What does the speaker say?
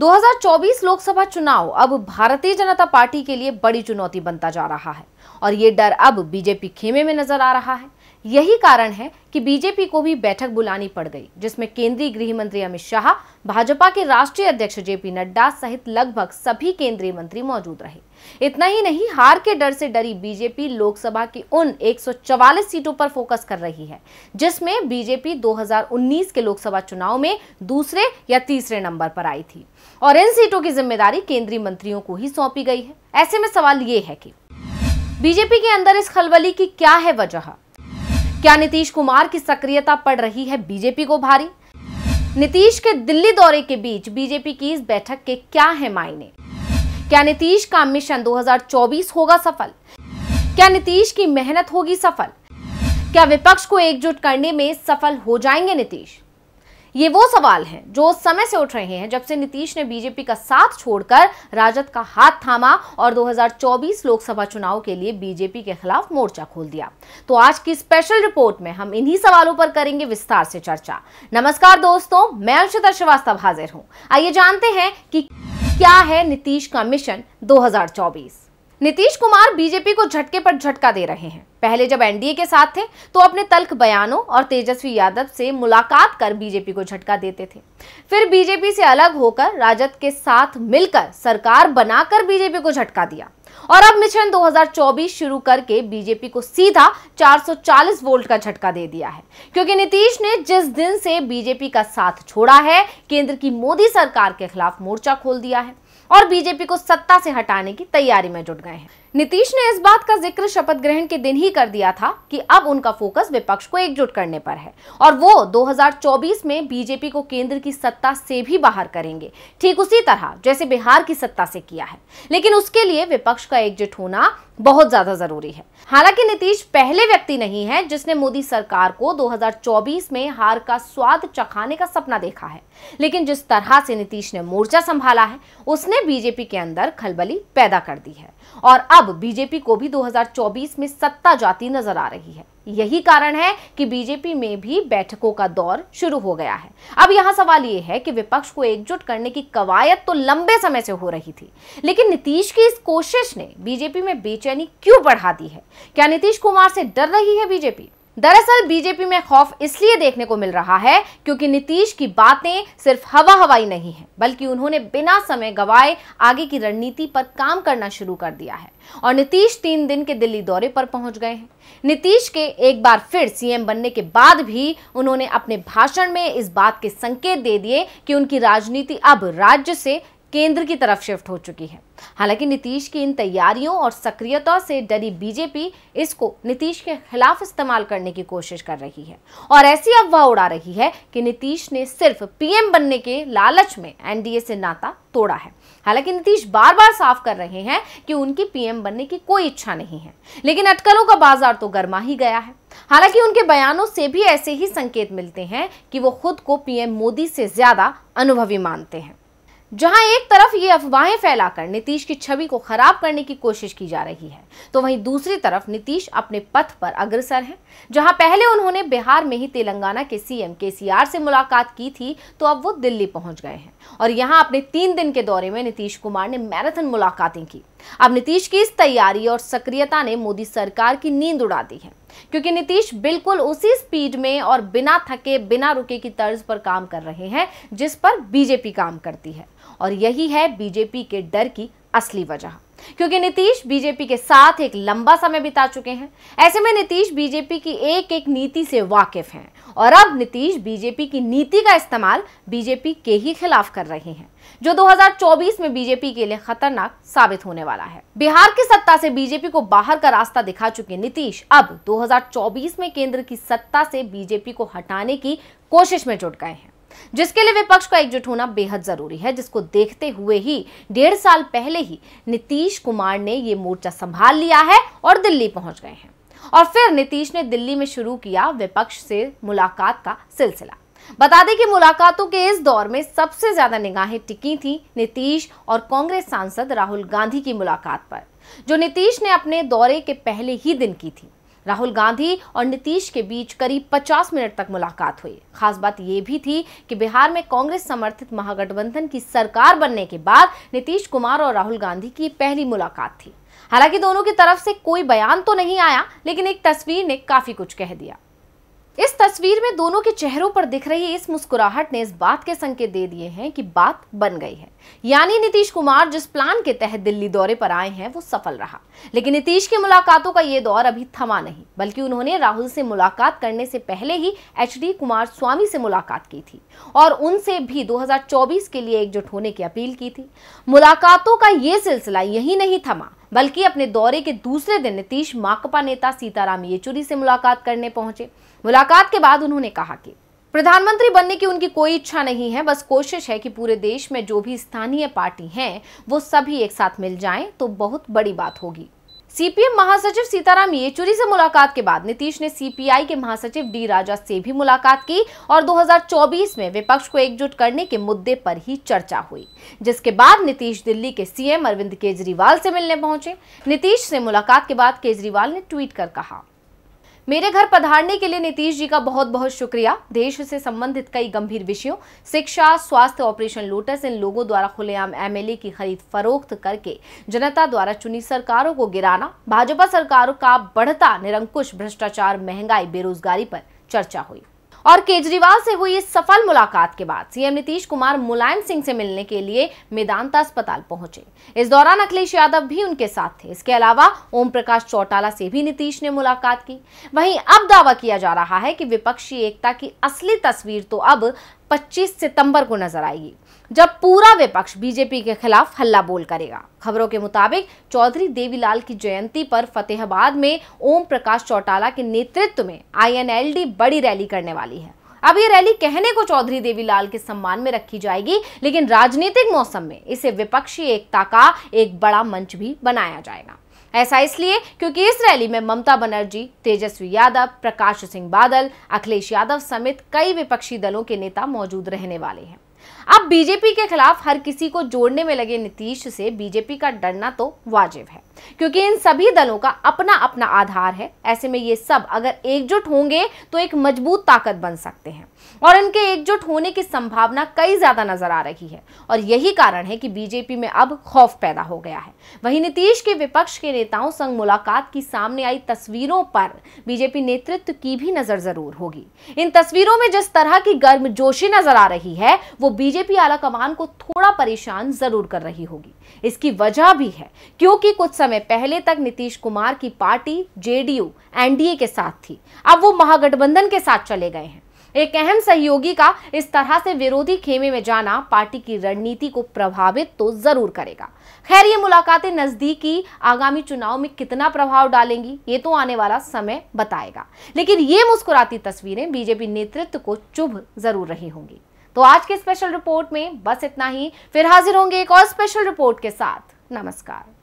2024 लोकसभा चुनाव अब भारतीय जनता पार्टी के लिए बड़ी चुनौती बनता जा रहा है और ये डर अब बीजेपी खेमे में नजर आ रहा है। यही कारण है कि बीजेपी को भी बैठक बुलानी पड़ गई, जिसमें केंद्रीय गृह मंत्री अमित शाह, भाजपा के राष्ट्रीय अध्यक्ष जेपी नड्डा सहित लगभग सभी केंद्रीय मंत्री मौजूद रहे। इतना ही नहीं, हार के डर से डरी बीजेपी लोकसभा की उन 144 सीटों पर फोकस कर रही है जिसमें बीजेपी 2019 के लोकसभा चुनाव में दूसरे या तीसरे नंबर पर आई थी और इन सीटों की जिम्मेदारी केंद्रीय मंत्रियों को ही सौंपी गई है। ऐसे में सवाल ये है कि बीजेपी के अंदर इस खलबली की क्या है वजह? क्या नीतीश कुमार की सक्रियता पड़ रही है बीजेपी को भारी? नीतीश के दिल्ली दौरे के बीच बीजेपी की इस बैठक के क्या है मायने? क्या नीतीश का मिशन 2024 होगा सफल? क्या नीतीश की मेहनत होगी सफल? क्या विपक्ष को एकजुट करने में सफल हो जाएंगे नीतीश? ये वो सवाल हैं जो उस समय से उठ रहे हैं जब से नीतीश ने बीजेपी का साथ छोड़कर राजद का हाथ थामा और 2024 लोकसभा चुनाव के लिए बीजेपी के खिलाफ मोर्चा खोल दिया। तो आज की स्पेशल रिपोर्ट में हम इन्हीं सवालों पर करेंगे विस्तार से चर्चा। नमस्कार दोस्तों, मैं अंशता श्रीवास्तव हाजिर हूँ। आइए जानते हैं कि क्या है नीतीश का मिशन 2024। नीतीश कुमार बीजेपी को झटके पर झटका दे रहे हैं। पहले जब एनडीए के साथ थे तो अपने तल्ख बयानों और तेजस्वी यादव से मुलाकात कर बीजेपी को झटका देते थे, फिर बीजेपी से अलग होकर राजद के साथ मिलकर सरकार बनाकर बीजेपी को झटका दिया और अब मिशन 2024 शुरू करके बीजेपी को सीधा 440 वोल्ट का झटका दे दिया है, क्योंकि नीतीश ने जिस दिन से बीजेपी का साथ छोड़ा है केंद्र की मोदी सरकार के खिलाफ मोर्चा खोल दिया है और बीजेपी को सत्ता से हटाने की तैयारी में जुट गए हैं। नीतीश ने इस बात का जिक्र शपथ ग्रहण के दिन ही कर दिया था कि अब उनका फोकस विपक्ष को एकजुट करने पर है और वो 2024 में बीजेपी को केंद्र की सत्ता से भी बाहर करेंगे, ठीक उसी तरह जैसे बिहार की सत्ता से किया है, लेकिन उसके लिए विपक्ष का एकजुट होना बहुत ज्यादा जरूरी है। हालांकि नीतीश पहले व्यक्ति नहीं है जिसने मोदी सरकार को 2024 में हार का स्वाद चखाने का सपना देखा है, लेकिन जिस तरह से नीतीश ने मोर्चा संभाला है उसने बीजेपी के अंदर खलबली पैदा कर दी है और अब बीजेपी को भी 2024 में सत्ता जाती नजर आ रही है। यही कारण है कि बीजेपी में भी बैठकों का दौर शुरू हो गया है। अब यहाँ सवाल ये है कि विपक्ष को एकजुट करने की कवायद तो लंबे समय से हो रही थी, लेकिन नीतीश की इस कोशिश ने बीजेपी में बेचैनी क्यों बढ़ा दी है? क्या नीतीश कुमार से डर रही है बीजेपी? दरअसल बीजेपी में खौफ इसलिए देखने को मिल रहा है क्योंकि नीतीश की बातें सिर्फ हवा हवाई नहीं है, बल्कि उन्होंने बिना समय गवाए आगे की रणनीति पर काम करना शुरू कर दिया है और नीतीश 3 दिन के दिल्ली दौरे पर पहुंच गए हैं। नीतीश के एक बार फिर सीएम बनने के बाद भी उन्होंने अपने भाषण में इस बात के संकेत दे दिए कि उनकी राजनीति अब राज्य से केंद्र की तरफ शिफ्ट हो चुकी है। हालांकि नीतीश की इन तैयारियों और सक्रियता से डरी बीजेपी इसको नीतीश के खिलाफ इस्तेमाल करने की कोशिश कर रही है और ऐसी अफवाह उड़ा रही है कि नीतीश ने सिर्फ पीएम बनने के लालच में एनडीए से नाता तोड़ा है। हालांकि नीतीश बार बार साफ कर रहे हैं कि उनकी पीएम बनने की कोई इच्छा नहीं है, लेकिन अटकलों का बाजार तो गर्मा ही गया है। हालांकि उनके बयानों से भी ऐसे ही संकेत मिलते हैं कि वो खुद को पीएम मोदी से ज्यादा अनुभवी मानते हैं। जहां एक तरफ ये अफवाहें फैलाकर नीतीश की छवि को खराब करने की कोशिश की जा रही है, तो वहीं दूसरी तरफ नीतीश अपने पथ पर अग्रसर हैं। जहां पहले उन्होंने बिहार में ही तेलंगाना के सीएम केसीआर से मुलाकात की थी, तो अब वो दिल्ली पहुंच गए हैं और यहां अपने 3 दिन के दौरे में नीतीश कुमार ने मैराथन मुलाकातें की। अब नीतीश की इस तैयारी और सक्रियता ने मोदी सरकार की नींद उड़ा दी है, क्योंकि नीतीश बिल्कुल उसी स्पीड में और बिना थके बिना रुके की तर्ज पर काम कर रहे हैं जिस पर बीजेपी काम करती है और यही है बीजेपी के डर की असली वजह, क्योंकि नीतीश बीजेपी के साथ एक लंबा समय बिता चुके हैं। ऐसे में नीतीश बीजेपी की एक एक नीति से वाकिफ हैं और अब नीतीश बीजेपी की नीति का इस्तेमाल बीजेपी के ही खिलाफ कर रहे हैं, जो 2024 में बीजेपी के लिए खतरनाक साबित होने वाला है। बिहार की सत्ता से बीजेपी को बाहर का रास्ता दिखा चुके नीतीश अब 2024 में केंद्र की सत्ता से बीजेपी को हटाने की कोशिश में जुट गए हैं, जिसके लिए विपक्ष का एकजुट होना बेहद जरूरी है, जिसको देखते हुए ही 1.5 साल पहले ही नीतीश कुमार ने ये मोर्चा संभाल लिया है और दिल्ली पहुंच गए हैं। और फिर नीतीश ने दिल्ली में शुरू किया विपक्ष से मुलाकात का सिलसिला। बता दें कि मुलाकातों के इस दौर में सबसे ज्यादा निगाहें टिकी थी नीतीश और कांग्रेस सांसद राहुल गांधी की मुलाकात पर, जो नीतीश ने अपने दौरे के पहले ही दिन की थी। राहुल गांधी और नीतीश के बीच करीब 50 मिनट तक मुलाकात हुई। खास बात यह भी थी कि बिहार में कांग्रेस समर्थित महागठबंधन की सरकार बनने के बाद नीतीश कुमार और राहुल गांधी की पहली मुलाकात थी। हालांकि दोनों की तरफ से कोई बयान तो नहीं आया, लेकिन एक तस्वीर ने काफी कुछ कह दिया। इस तस्वीर में दोनों के चेहरों पर दिख रही इस मुस्कुराहट ने इस बात के संकेत दे दिए हैं कि बात बन गई है। यानी नीतीश कुमार जिस प्लान के तहत दिल्ली दौरे पर आए हैं वो सफल रहा। लेकिन नीतीश की मुलाकातों का ये दौर अभी थमा नहीं, बल्कि उन्होंने राहुल से मुलाकात करने से पहले ही एचडी कुमार स्वामी से मुलाकात की थी और उनसे भी 2024 के लिए एकजुट होने की अपील की थी। मुलाकातों का ये सिलसिला यही नहीं थमा, बल्कि अपने दौरे के दूसरे दिन नीतीश माकपा नेता सीताराम येचुरी से मुलाकात करने पहुंचे। मुलाकात के बाद उन्होंने कहा कि प्रधानमंत्री बनने की उनकी कोई इच्छा नहीं है, बस कोशिश है कि पूरे देश में जो भी स्थानीय पार्टी हैं वो सभी एक साथ मिल जाएं तो बहुत बड़ी बात होगी। सीपीएम महासचिव सीताराम येचुरी से मुलाकात के बाद नीतीश ने सीपीआई के महासचिव डी राजा से भी मुलाकात की और 2024 में विपक्ष को एकजुट करने के मुद्दे पर ही चर्चा हुई, जिसके बाद नीतीश दिल्ली के सीएम अरविंद केजरीवाल से मिलने पहुंचे। नीतीश से मुलाकात के बाद केजरीवाल ने ट्वीट कर कहा, मेरे घर पधारने के लिए नीतीश जी का बहुत बहुत शुक्रिया। देश से संबंधित कई गंभीर विषयों, शिक्षा, स्वास्थ्य, ऑपरेशन लोटस, इन लोगों द्वारा खुलेआम एमएलए की खरीद फरोख्त करके जनता द्वारा चुनी सरकारों को गिराना, भाजपा सरकारों का बढ़ता निरंकुश भ्रष्टाचार, महंगाई, बेरोजगारी पर चर्चा हुई। और केजरीवाल से हुई इस सफल मुलाकात के बाद सीएम नीतीश कुमार मुलायम सिंह से मिलने के लिए मेदांता अस्पताल पहुंचे। इस दौरान अखिलेश यादव भी उनके साथ थे। इसके अलावा ओम प्रकाश चौटाला से भी नीतीश ने मुलाकात की। वहीं अब दावा किया जा रहा है कि विपक्षी एकता की असली तस्वीर तो अब 25 सितंबर को नजर आएगी, जब पूरा विपक्ष बीजेपी के खिलाफ हल्ला बोल करेगा। खबरों के मुताबिक चौधरी देवीलाल की जयंती पर फतेहाबाद में ओम प्रकाश चौटाला के नेतृत्व में आईएनएलडी बड़ी रैली करने वाली है। अब ये रैली कहने को चौधरी देवीलाल के सम्मान में रखी जाएगी, लेकिन राजनीतिक मौसम में इसे विपक्षी एकता का एक बड़ा मंच भी बनाया जाएगा। ऐसा इसलिए क्योंकि इस रैली में ममता बनर्जी, तेजस्वी यादव, प्रकाश सिंह बादल, अखिलेश यादव समेत कई विपक्षी दलों के नेता मौजूद रहने वाले हैं। अब बीजेपी के खिलाफ हर किसी को जोड़ने में लगे नीतीश से बीजेपी का डरना तो वाजिब है, क्योंकि इन सभी दलों का अपना अपना आधार है। ऐसे में ये सब अगर एकजुट होंगे तो एक मजबूत ताकत बन सकते हैं और इनके एकजुट होने की संभावना कई ज्यादा नजर आ रही है। और यही कारण है कि बीजेपी में अब खौफ पैदा हो गया है। वहीं नीतीश के विपक्ष के नेताओं संग मुलाकात की सामने आई तस्वीरों पर बीजेपी नेतृत्व की भी नजर जरूर होगी। इन तस्वीरों में जिस तरह की गर्मजोशी नजर आ रही है वो बीजेपी आला कमान को थोड़ा परेशान जरूर कर रही होगी। इसकी वजह भी है क्योंकि कुछ समय पहले तक नीतीश कुमार की पार्टी जेडीयू एनडीए के साथ थी, अब वो महागठबंधन के साथ चले गए हैं। एक अहम सहयोगी का इस तरह से विरोधी खेमे में जाना पार्टी की रणनीति को प्रभावित तो जरूर करेगा। खैर, ये मुलाकातें नजदीकी आगामी चुनाव में कितना प्रभाव डालेंगी ये तो आने वाला समय बताएगा, लेकिन ये मुस्कुराती तस्वीरें बीजेपी नेतृत्व को चुभ जरूर रही होंगी। तो आज के स्पेशल रिपोर्ट में बस इतना ही। फिर हाजिर होंगे एक और स्पेशल रिपोर्ट के साथ। नमस्कार।